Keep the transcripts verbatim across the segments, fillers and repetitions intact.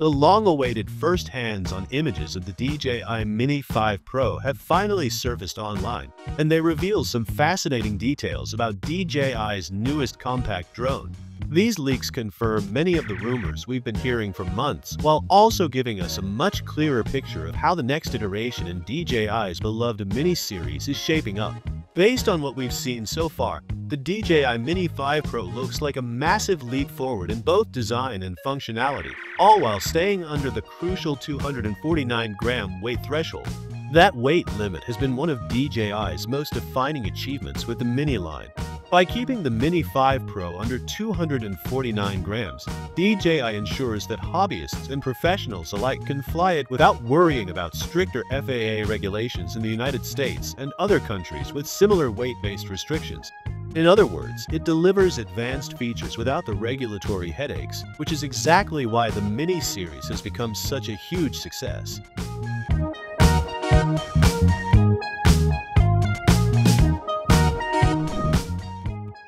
The long-awaited first hands-on images of the D J I Mini five Pro have finally surfaced online, and they reveal some fascinating details about D J I's newest compact drone. These leaks confirm many of the rumors we've been hearing for months, while also giving us a much clearer picture of how the next iteration in D J I's beloved Mini series is shaping up. Based on what we've seen so far, the D J I Mini five Pro looks like a massive leap forward in both design and functionality, all while staying under the crucial two hundred forty-nine gram weight threshold. That weight limit has been one of D J I's most defining achievements with the Mini line. By keeping the Mini five Pro under two hundred forty-nine grams, D J I ensures that hobbyists and professionals alike can fly it without worrying about stricter F A A regulations in the United States and other countries with similar weight-based restrictions. In other words, it delivers advanced features without the regulatory headaches, which is exactly why the Mini series has become such a huge success.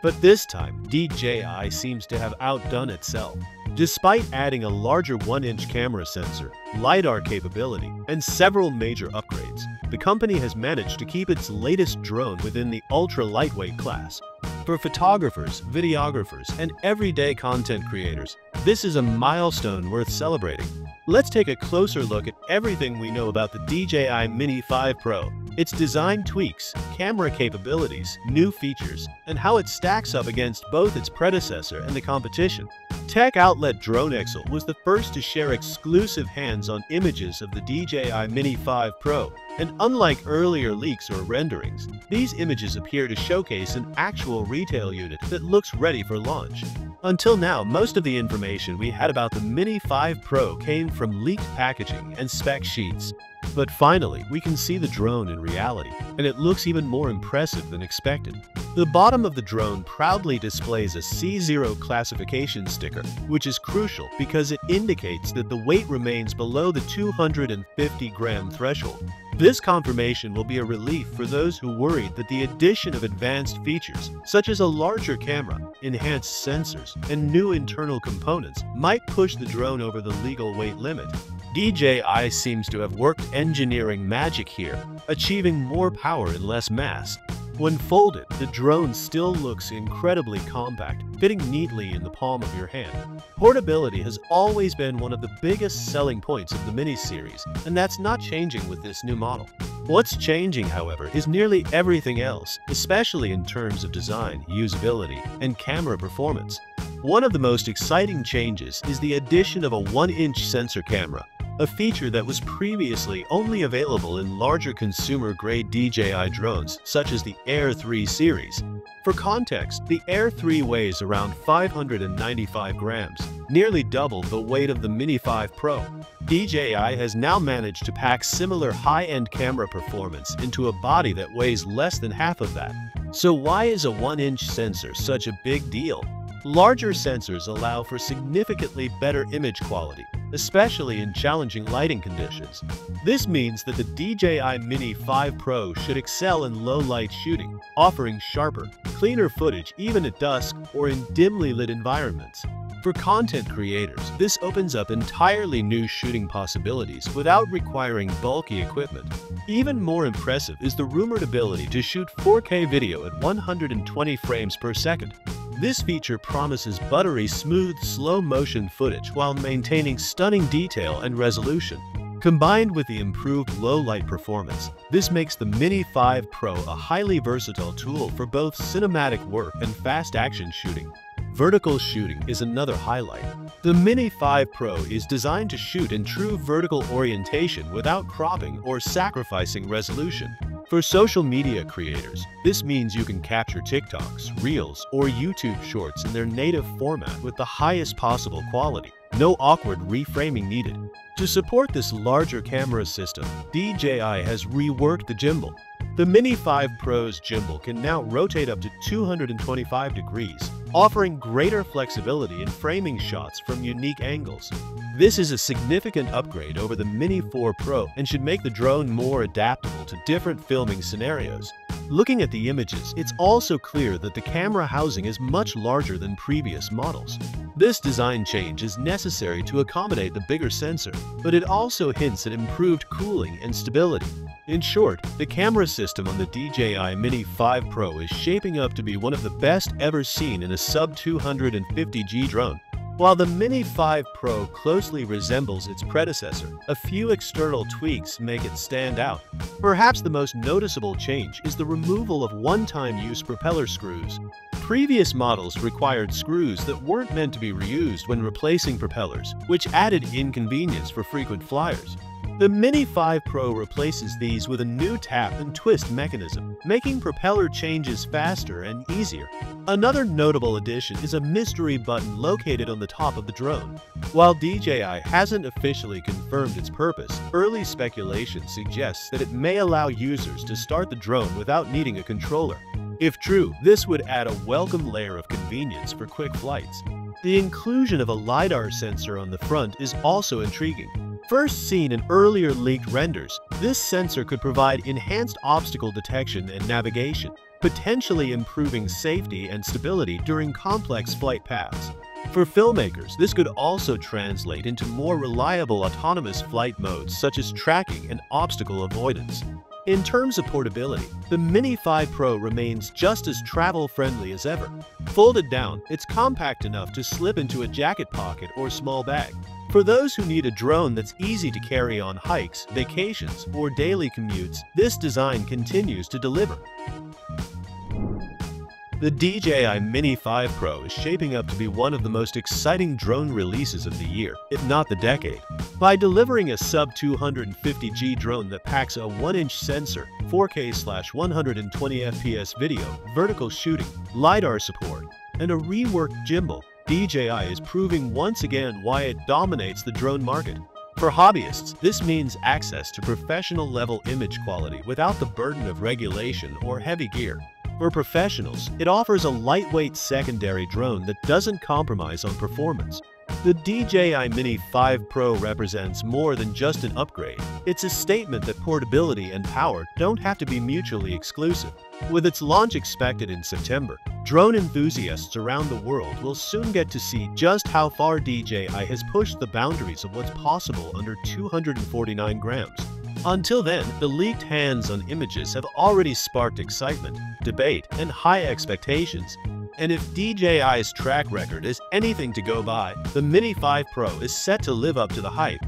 But this time, D J I seems to have outdone itself. Despite adding a larger one inch camera sensor, LiDAR capability, and several major upgrades, the company has managed to keep its latest drone within the ultra-lightweight class. For photographers, videographers, and everyday content creators, this is a milestone worth celebrating. Let's take a closer look at everything we know about the D J I Mini five Pro, its design tweaks, camera capabilities, new features, and how it stacks up against both its predecessor and the competition. Tech outlet DroneXL was the first to share exclusive hands-on images of the D J I Mini five Pro, and unlike earlier leaks or renderings, these images appear to showcase an actual retail unit that looks ready for launch. Until now, most of the information we had about the Mini five Pro came from leaked packaging and spec sheets. But finally, we can see the drone in reality, and it looks even more impressive than expected. The bottom of the drone proudly displays a C zero classification sticker, which is crucial because it indicates that the weight remains below the two hundred fifty gram threshold. This confirmation will be a relief for those who worried that the addition of advanced features, such as a larger camera, enhanced sensors, and new internal components, might push the drone over the legal weight limit. D J I seems to have worked engineering magic here, achieving more power and less mass. When folded, the drone still looks incredibly compact, fitting neatly in the palm of your hand. Portability has always been one of the biggest selling points of the Mini series, and that's not changing with this new model. What's changing, however, is nearly everything else, especially in terms of design, usability, and camera performance. One of the most exciting changes is the addition of a one inch sensor camera, a feature that was previously only available in larger consumer-grade D J I drones such as the Air three series. For context, the Air three weighs around five hundred ninety-five grams, nearly double the weight of the Mini five Pro. D J I has now managed to pack similar high-end camera performance into a body that weighs less than half of that. So why is a one inch sensor such a big deal? Larger sensors allow for significantly better image quality, especially in challenging lighting conditions. This means that the D J I Mini five Pro should excel in low-light shooting, offering sharper, cleaner footage even at dusk or in dimly lit environments. For content creators, this opens up entirely new shooting possibilities without requiring bulky equipment. Even more impressive is the rumored ability to shoot four K video at one hundred twenty frames per second. This feature promises buttery smooth slow-motion footage while maintaining stunning detail and resolution. Combined with the improved low-light performance, this makes the Mini five Pro a highly versatile tool for both cinematic work and fast-action shooting. Vertical shooting is another highlight. The Mini five Pro is designed to shoot in true vertical orientation without cropping or sacrificing resolution. For social media creators, this means you can capture TikToks, Reels, or YouTube Shorts in their native format with the highest possible quality. No awkward reframing needed. To support this larger camera system, D J I has reworked the gimbal. The Mini five Pro's gimbal can now rotate up to two hundred twenty-five degrees, offering greater flexibility in framing shots from unique angles. This is a significant upgrade over the Mini four Pro and should make the drone more adaptable to different filming scenarios. Looking at the images, it's also clear that the camera housing is much larger than previous models. This design change is necessary to accommodate the bigger sensor, but it also hints at improved cooling and stability. In short, the camera system on the D J I Mini five Pro is shaping up to be one of the best ever seen in a sub two hundred fifty G drone. While the Mini five Pro closely resembles its predecessor, a few external tweaks make it stand out. Perhaps the most noticeable change is the removal of one-time-use propeller screws. Previous models required screws that weren't meant to be reused when replacing propellers, which added inconvenience for frequent flyers. The Mini five Pro replaces these with a new tap and twist mechanism, making propeller changes faster and easier. Another notable addition is a mystery button located on the top of the drone. While D J I hasn't officially confirmed its purpose, early speculation suggests that it may allow users to start the drone without needing a controller. If true, this would add a welcome layer of convenience for quick flights. The inclusion of a LiDAR sensor on the front is also intriguing. First seen in earlier leaked renders, this sensor could provide enhanced obstacle detection and navigation, potentially improving safety and stability during complex flight paths. For filmmakers, this could also translate into more reliable autonomous flight modes such as tracking and obstacle avoidance. In terms of portability, the Mini five Pro remains just as travel-friendly as ever. Folded down, it's compact enough to slip into a jacket pocket or small bag. For those who need a drone that's easy to carry on hikes, vacations, or daily commutes, this design continues to deliver. The D J I Mini five Pro is shaping up to be one of the most exciting drone releases of the year, if not the decade. By delivering a sub two hundred fifty G drone that packs a one inch sensor, four K one twenty F P S video, vertical shooting, LiDAR support, and a reworked gimbal, D J I is proving once again why it dominates the drone market. For hobbyists, this means access to professional-level image quality without the burden of regulation or heavy gear. For professionals, it offers a lightweight secondary drone that doesn't compromise on performance. The D J I Mini five Pro represents more than just an upgrade. It's a statement that portability and power don't have to be mutually exclusive. With its launch expected in September, drone enthusiasts around the world will soon get to see just how far D J I has pushed the boundaries of what's possible under two hundred forty-nine grams. Until then, the leaked hands-on images have already sparked excitement, debate, and high expectations. And if D J I's track record is anything to go by, the Mini five Pro is set to live up to the hype.